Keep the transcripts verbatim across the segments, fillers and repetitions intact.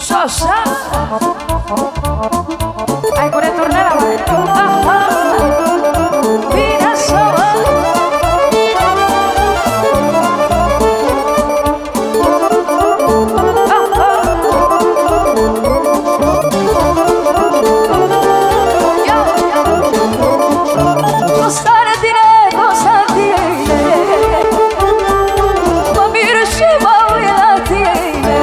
Sosa. Hai cu returnarea Vine să vă Gostare tine, gostare tine Mă mir și mă uit la tine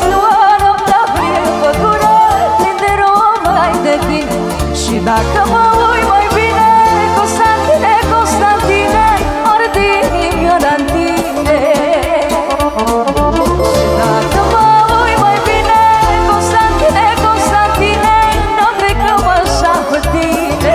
Soară-mi la prin pădure Tinde numai de tine Și dacă mă uit mai bine Gostare tine, gostare tine Ori din inimioara în tine Și dacă mă uit mai bine Gostare tine, gostare tine N-am decât așa cu tine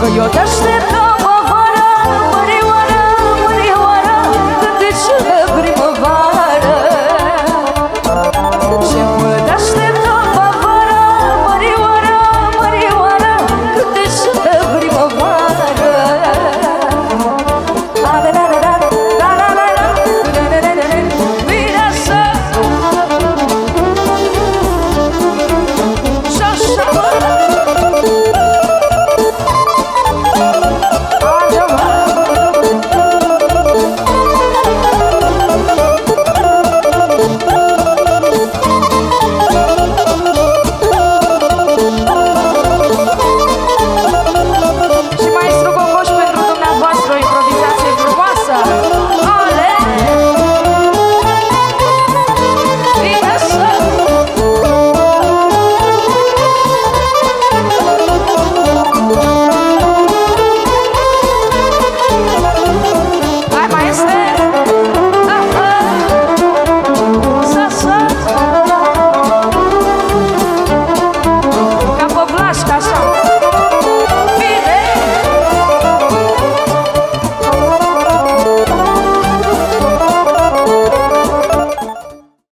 Că eu te aștept.